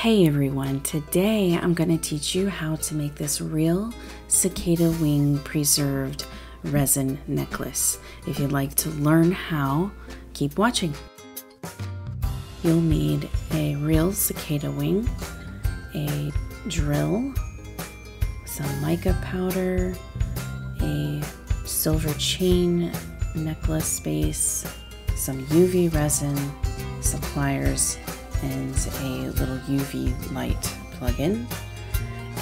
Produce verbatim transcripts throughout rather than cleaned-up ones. Hey everyone, today I'm going to teach you how to make this real cicada wing preserved resin necklace. If you'd like to learn how, keep watching. You'll need a real cicada wing, a drill, some mica powder, a silver chain necklace base, some U V resin, some pliers, and a little U V light plug-in,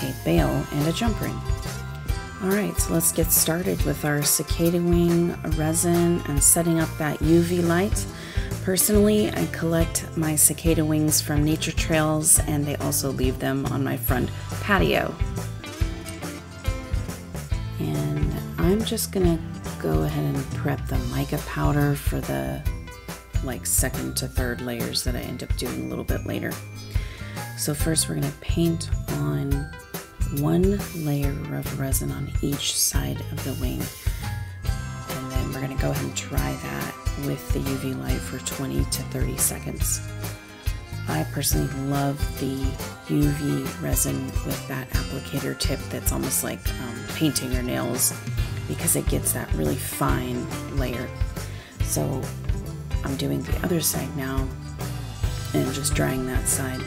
a bail, and a jump ring. Alright, so let's get started with our cicada wing resin and setting up that U V light. Personally, I collect my cicada wings from nature trails, and they also leave them on my front patio. And I'm just gonna go ahead and prep the mica powder for the like second to third layers that I end up doing a little bit later. So first we're going to paint on one layer of resin on each side of the wing, and then we're going to go ahead and dry that with the U V light for twenty to thirty seconds. I personally love the U V resin with that applicator tip that's almost like um, painting your nails, because it gets that really fine layer. So I'm doing the other side now and just drying that side.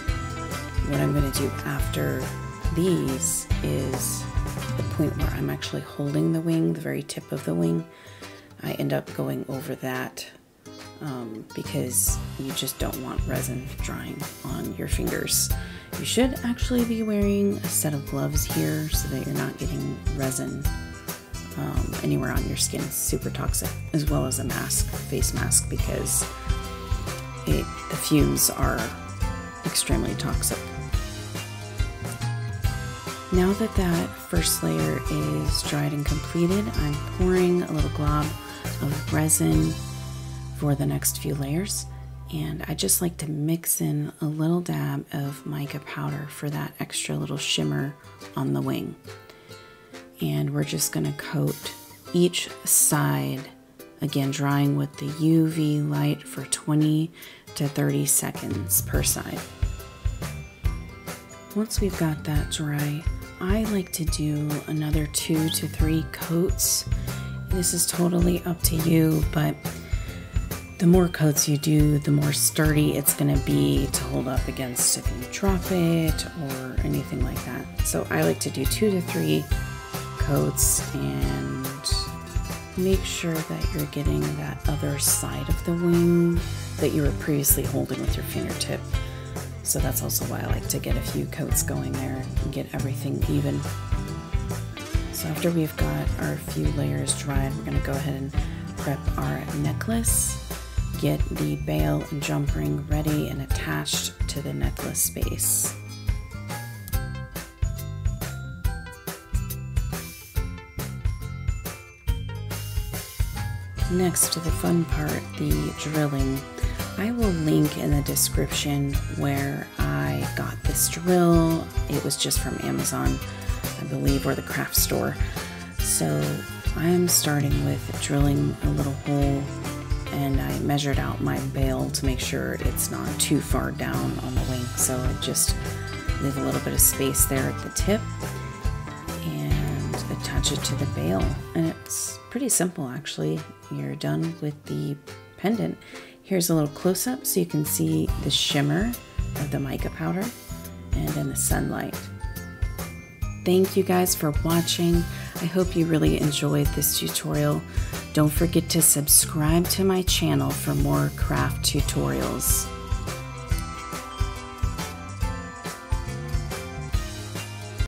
What I'm going to do after these is the point where I'm actually holding the wing, the very tip of the wing. I end up going over that um, because you just don't want resin drying on your fingers. You should actually be wearing a set of gloves here so that you're not getting resin Um, anywhere on your skin. Is super toxic, as well as a mask, face mask, because it, the fumes are extremely toxic. Now that that first layer is dried and completed, I'm pouring a little glob of resin for the next few layers, and I just like to mix in a little dab of mica powder for that extra little shimmer on the wing. And we're just going to coat each side, again drying with the U V light for twenty to thirty seconds per side. Once we've got that dry, I like to do another two to three coats. This is totally up to you, but the more coats you do, the more sturdy it's going to be to hold up against if you drop it or anything like that. So I like to do two to three coats and make sure that you're getting that other side of the wing that you were previously holding with your fingertip. So that's also why I like to get a few coats going there and get everything even. So after we've got our few layers dried, we're going to go ahead and prep our necklace, get the bail and jump ring ready and attached to the necklace base. Next to the fun part, the drilling. I will link in the description where I got this drill. It was just from Amazon, I believe, or the craft store. So I'm starting with drilling a little hole, and I measured out my bail to make sure it's not too far down on the wing. So I just leave a little bit of space there at the tip and attach it to the bail. And it's pretty simple, actually. You're done with the pendant. Here's a little close-up so you can see the shimmer of the mica powder and in the sunlight. Thank you guys for watching. I hope you really enjoyed this tutorial. Don't forget to subscribe to my channel for more craft tutorials.